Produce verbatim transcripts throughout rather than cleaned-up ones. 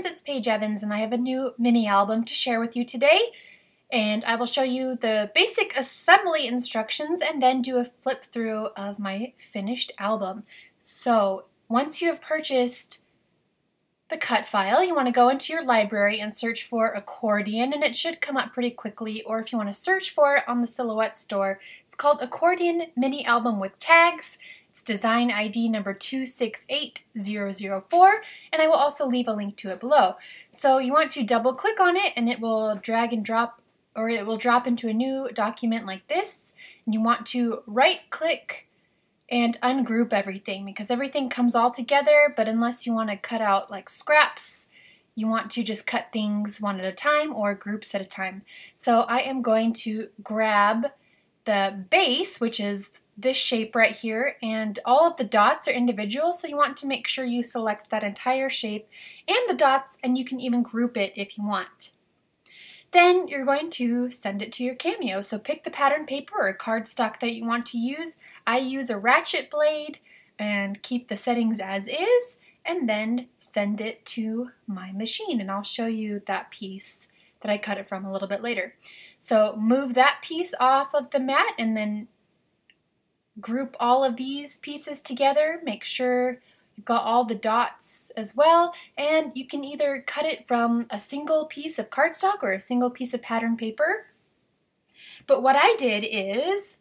friends, it's Paige Evans and I have a new mini album to share with you today, and I will show you the basic assembly instructions and then do a flip through of my finished album. So once you have purchased the cut file, you want to go into your library and search for Accordion, and it should come up pretty quickly, or if you want to search for it on the Silhouette store, it's called Accordion Mini Album with Tags. It's design I D number two six eight zero zero four, and I will also leave a link to it below. So you want to double click on it and it will drag and drop, or it will drop into a new document like this, and you want to right click and ungroup everything, because everything comes all together, but unless you want to cut out like scraps, you want to just cut things one at a time or groups at a time. So I am going to grab the base, which is this shape right here, and all of the dots are individual, so you want to make sure you select that entire shape and the dots, and you can even group it if you want. Then you're going to send it to your Cameo, so pick the pattern paper or cardstock that you want to use. I use a ratchet blade and keep the settings as is, and then send it to my machine, and I'll show you that piece that I cut it from a little bit later. So move that piece off of the mat and then group all of these pieces together. Make sure you've got all the dots as well, and you can either cut it from a single piece of cardstock or a single piece of pattern paper. But what I did is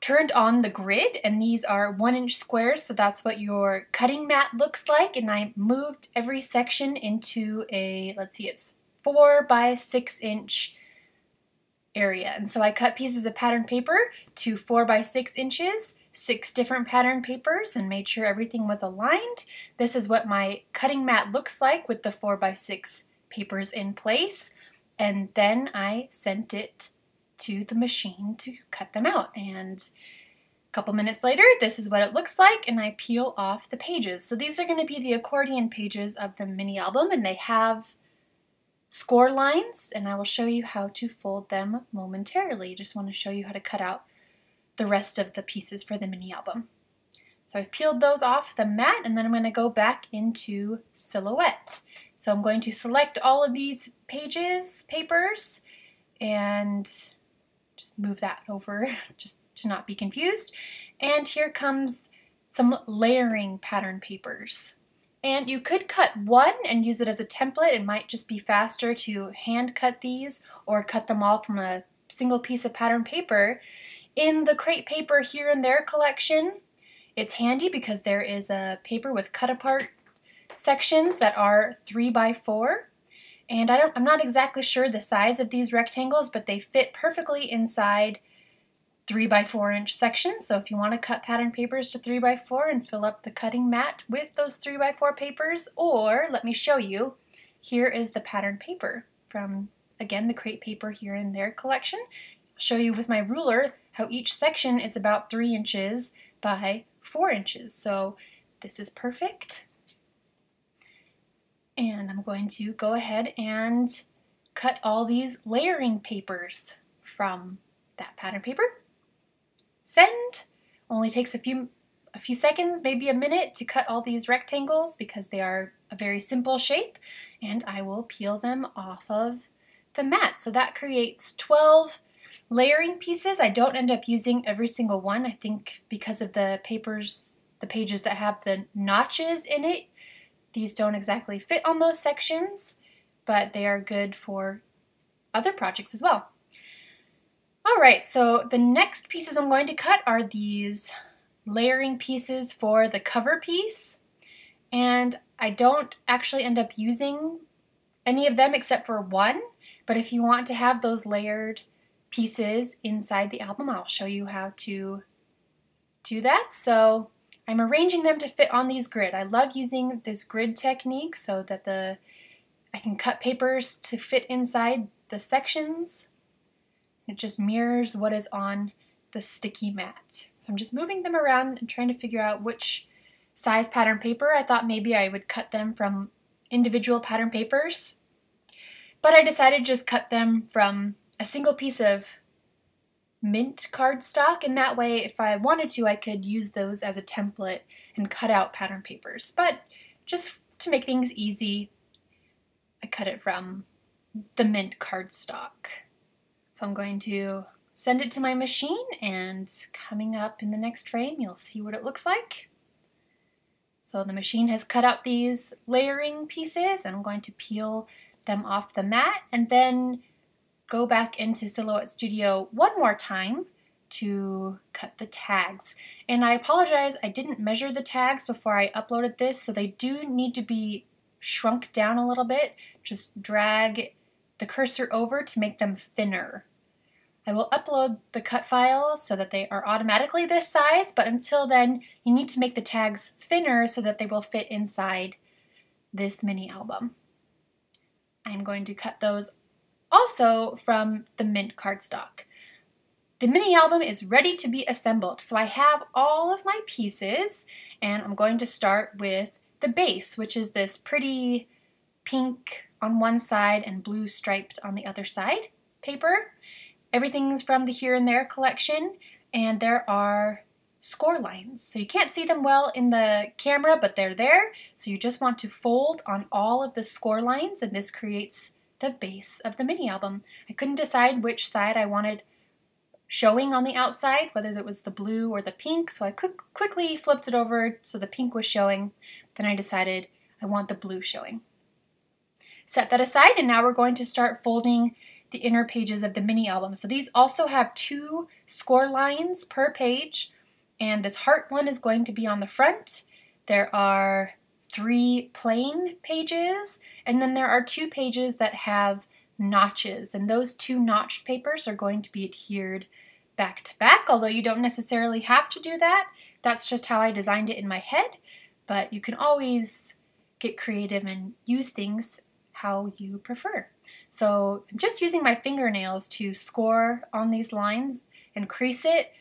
turned on the grid, and these are one inch squares, so that's what your cutting mat looks like, and I moved every section into a, let's see, it's four by six inch area. And so I cut pieces of pattern paper to four by six inches, six different pattern papers, and made sure everything was aligned. This is what my cutting mat looks like with the four by six papers in place. And then I sent it to the machine to cut them out. And a couple minutes later, this is what it looks like, and I peel off the pages. So these are going to be the accordion pages of the mini album, and they have score lines, and I will show you how to fold them momentarily. Just want to show you how to cut out the rest of the pieces for the mini album. So I've peeled those off the mat, and then I'm going to go back into Silhouette. So I'm going to select all of these pages, papers, and just move that over just to not be confused. And here comes some layering pattern papers. And you could cut one and use it as a template. It might just be faster to hand cut these or cut them all from a single piece of pattern paper. In the Crate Paper Here and There collection, it's handy because there is a paper with cut apart sections that are three by four. And I don't, I'm not exactly sure the size of these rectangles, but they fit perfectly inside three by four inch sections. So if you want to cut pattern papers to three by four and fill up the cutting mat with those three by four papers, or let me show you, here is the pattern paper from, again, the Crate Paper Here and There collection. I'll show you with my ruler how each section is about three inches by four inches. So this is perfect. And I'm going to go ahead and cut all these layering papers from that pattern paper. Send. Only takes a few a few seconds, maybe a minute, to cut all these rectangles because they are a very simple shape, and I will peel them off of the mat. So that creates twelve layering pieces. I don't end up using every single one, I think, because of the papers, the pages that have the notches in it. These don't exactly fit on those sections, but they are good for other projects as well. Alright, so the next pieces I'm going to cut are these layering pieces for the cover piece, and I don't actually end up using any of them except for one, but if you want to have those layered pieces inside the album, I'll show you how to do that. So I'm arranging them to fit on these grid. I love using this grid technique so that the I can cut papers to fit inside the sections. It just mirrors what is on the sticky mat. So I'm just moving them around and trying to figure out which size pattern paper. I thought maybe I would cut them from individual pattern papers, but I decided just cut them from a single piece of mint cardstock, and that way if I wanted to I could use those as a template and cut out pattern papers. But just to make things easy, I cut it from the mint cardstock. So I'm going to send it to my machine, and coming up in the next frame you'll see what it looks like. So the machine has cut out these layering pieces, and I'm going to peel them off the mat and then go back into Silhouette Studio one more time to cut the tags. And I apologize, I didn't measure the tags before I uploaded this, so they do need to be shrunk down a little bit. Just drag the cursor over to make them thinner. I will upload the cut file so that they are automatically this size, but until then you need to make the tags thinner so that they will fit inside this mini album. I'm going to cut those also from the mint cardstock. The mini album is ready to be assembled, so I have all of my pieces, and I'm going to start with the base, which is this pretty pink on one side and blue striped on the other side paper. Everything's from the Here and There collection, and there are score lines. So you can't see them well in the camera, but they're there. So you just want to fold on all of the score lines, and this creates the base of the mini album. I couldn't decide which side I wanted showing on the outside, whether that was the blue or the pink, so I quickly flipped it over so the pink was showing. Then I decided I want the blue showing. Set that aside, and now we're going to start folding the inner pages of the mini album. So these also have two score lines per page, and this heart one is going to be on the front. There are three plain pages, and then there are two pages that have notches, and those two notched papers are going to be adhered back to back, although you don't necessarily have to do that. That's just how I designed it in my head, but you can always get creative and use things how you prefer. So I'm just using my fingernails to score on these lines and crease it.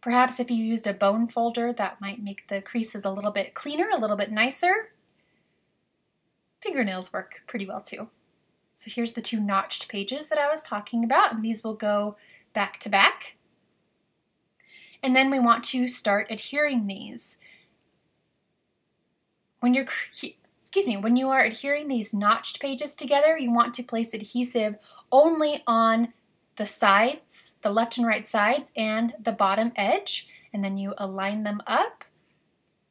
Perhaps if you used a bone folder, that might make the creases a little bit cleaner, a little bit nicer. Fingernails work pretty well too. So here's the two notched pages that I was talking about, and these will go back to back. And then we want to start adhering these. When you're Excuse me, when you are adhering these notched pages together, you want to place adhesive only on the sides, the left and right sides, and the bottom edge, and then you align them up,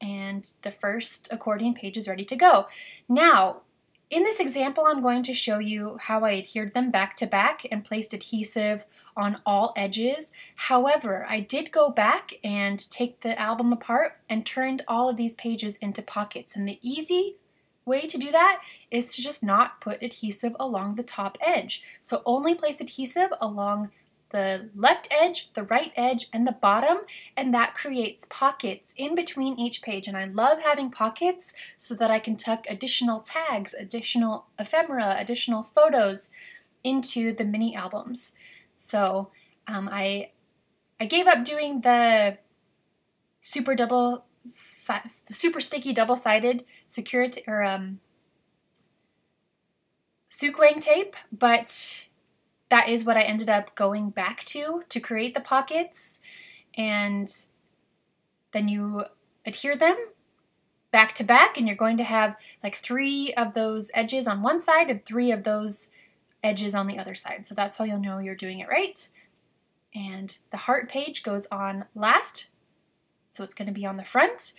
and the first accordion page is ready to go. Now, in this example, I'm going to show you how I adhered them back to back and placed adhesive on all edges. However, I did go back and take the album apart and turned all of these pages into pockets, and the easy way to do that is to just not put adhesive along the top edge. So only place adhesive along the left edge, the right edge, and the bottom, and that creates pockets in between each page. And I love having pockets so that I can tuck additional tags, additional ephemera, additional photos into the mini albums. So um, I, I gave up doing the super double Size, the super sticky double-sided security or um, Sukwang tape, but that is what I ended up going back to to create the pockets, and then you adhere them back to back, and you're going to have like three of those edges on one side and three of those edges on the other side. So that's how you'll know you're doing it right. And the heart page goes on last. So it's going to be on the front,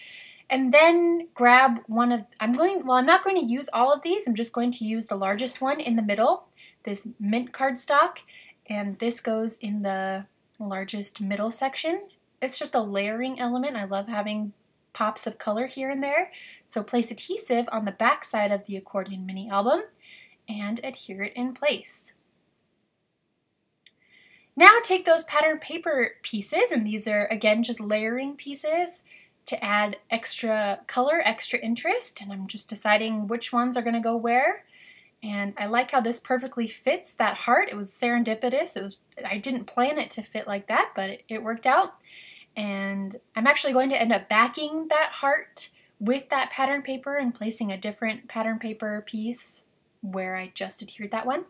and then grab one of, I'm going, well, I'm not going to use all of these. I'm just going to use the largest one in the middle, this mint cardstock, and this goes in the largest middle section. It's just a layering element. I love having pops of color here and there. So place adhesive on the back side of the accordion mini album and adhere it in place. Now take those pattern paper pieces, and these are again just layering pieces to add extra color, extra interest, and I'm just deciding which ones are going to go where. And I like how this perfectly fits that heart. It was serendipitous. It was, I didn't plan it to fit like that, but it, it worked out. And I'm actually going to end up backing that heart with that pattern paper and placing a different pattern paper piece where I just adhered that one.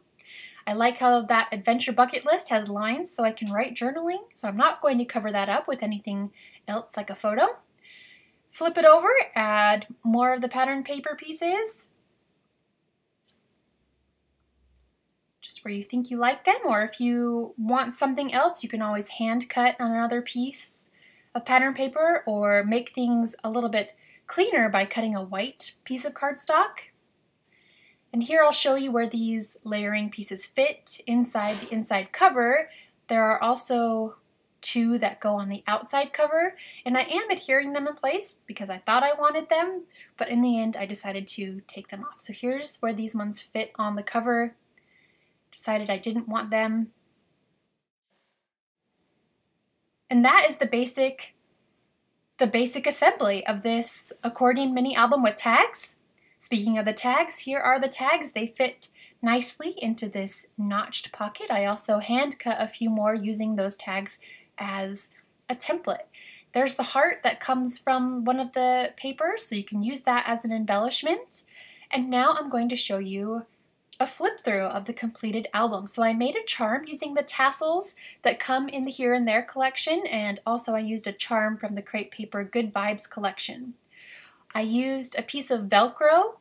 I like how that adventure bucket list has lines so I can write journaling, so I'm not going to cover that up with anything else like a photo. Flip it over, add more of the pattern paper pieces, just where you think you like them, or if you want something else, you can always hand cut another piece of pattern paper or make things a little bit cleaner by cutting a white piece of cardstock. And here I'll show you where these layering pieces fit inside the inside cover. There are also two that go on the outside cover, and I am adhering them in place because I thought I wanted them, but in the end I decided to take them off. So here's where these ones fit on the cover. Decided I didn't want them. And that is the basic, the basic assembly of this accordion mini album with tags. Speaking of the tags, here are the tags. They fit nicely into this notched pocket. I also hand cut a few more using those tags as a template. There's the heart that comes from one of the papers, so you can use that as an embellishment. And now I'm going to show you a flip through of the completed album. So I made a charm using the tassels that come in the Here and There collection, and also I used a charm from the Crate Paper Good Vibes collection. I used a piece of Velcro,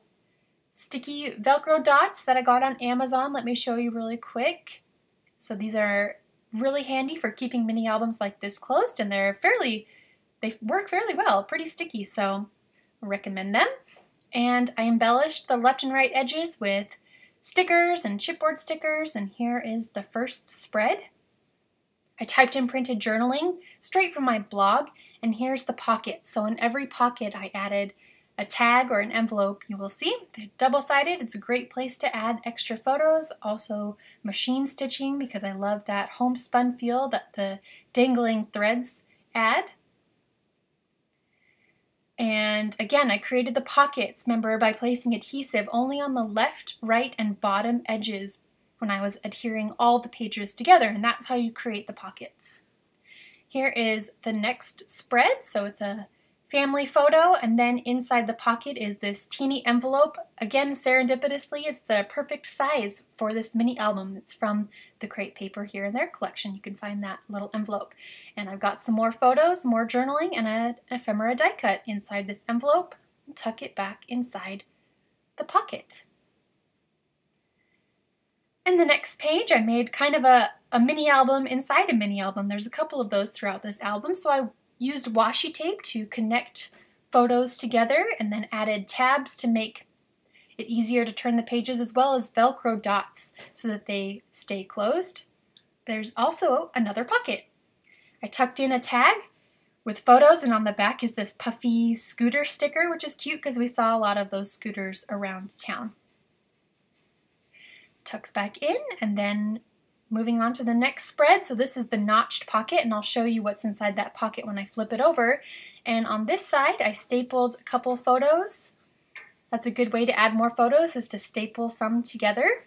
sticky Velcro dots that I got on Amazon. Let me show you really quick. So these are really handy for keeping mini albums like this closed, and they're fairly, they work fairly well, pretty sticky, so I recommend them. And I embellished the left and right edges with stickers and chipboard stickers, and here is the first spread. I typed in printed journaling straight from my blog, and here's the pocket. So in every pocket I added a tag or an envelope. You will see they're double-sided. It's a great place to add extra photos. Also machine stitching, because I love that homespun feel that the dangling threads add. And again, I created the pockets, remember, by placing adhesive only on the left, right, and bottom edges when I was adhering all the pages together, and that's how you create the pockets. Here is the next spread, so it's a family photo, and then inside the pocket is this teeny envelope. Again, serendipitously, it's the perfect size for this mini album. It's from the Crate Paper Here and There collection. You can find that little envelope. And I've got some more photos, more journaling, and an ephemera die cut inside this envelope. And tuck it back inside the pocket. And the next page, I made kind of a, a mini album inside a mini album. There's a couple of those throughout this album, so I used washi tape to connect photos together, and then added tabs to make it easier to turn the pages, as well as Velcro dots so that they stay closed. There's also another pocket. I tucked in a tag with photos, and on the back is this puffy scooter sticker, which is cute because we saw a lot of those scooters around town. Tucks back in, and then moving on to the next spread. So this is the notched pocket, and I'll show you what's inside that pocket when I flip it over. And on this side, I stapled a couple photos. That's a good way to add more photos, is to staple some together.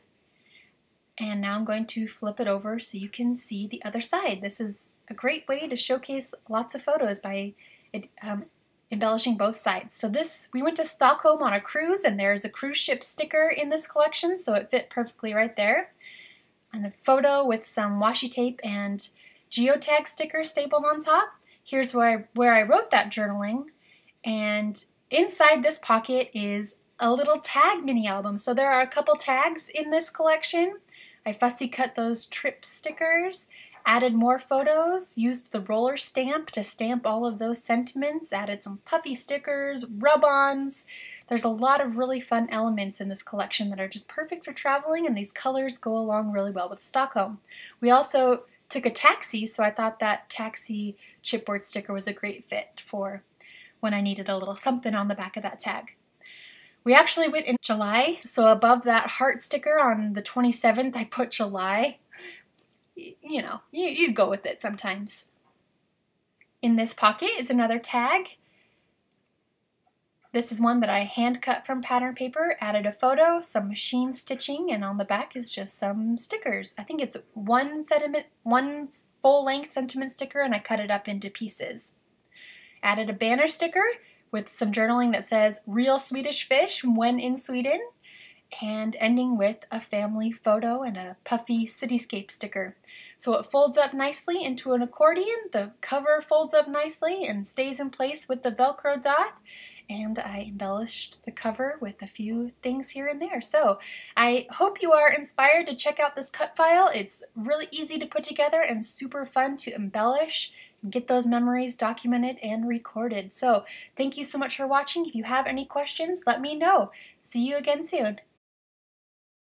And now I'm going to flip it over so you can see the other side. This is a great way to showcase lots of photos by um, embellishing both sides. So this, we went to Stockholm on a cruise, and there's a cruise ship sticker in this collection, so it fit perfectly right there. And a photo with some washi tape and geotag sticker stapled on top. Here's where I, where I wrote that journaling. And inside this pocket is a little tag mini album. So there are a couple tags in this collection. I fussy cut those trip stickers, added more photos, used the roller stamp to stamp all of those sentiments, added some puffy stickers, rub-ons. There's a lot of really fun elements in this collection that are just perfect for traveling, and these colors go along really well with Stockholm. We also took a taxi, so I thought that taxi chipboard sticker was a great fit for when I needed a little something on the back of that tag. We actually went in July, so above that heart sticker on the twenty-seventh, I put July. You know, you, you go with it sometimes. In this pocket is another tag. This is one that I hand cut from pattern paper, added a photo, some machine stitching, and on the back is just some stickers. I think it's one sentiment, one full-length sentiment sticker, and I cut it up into pieces. Added a banner sticker with some journaling that says, "Real Swedish Fish when in Sweden," and ending with a family photo and a puffy cityscape sticker. So it folds up nicely into an accordion, the cover folds up nicely and stays in place with the Velcro dot, and I embellished the cover with a few things here and there. So I hope you are inspired to check out this cut file. It's really easy to put together and super fun to embellish and get those memories documented and recorded. So thank you so much for watching. If you have any questions, let me know. See you again soon.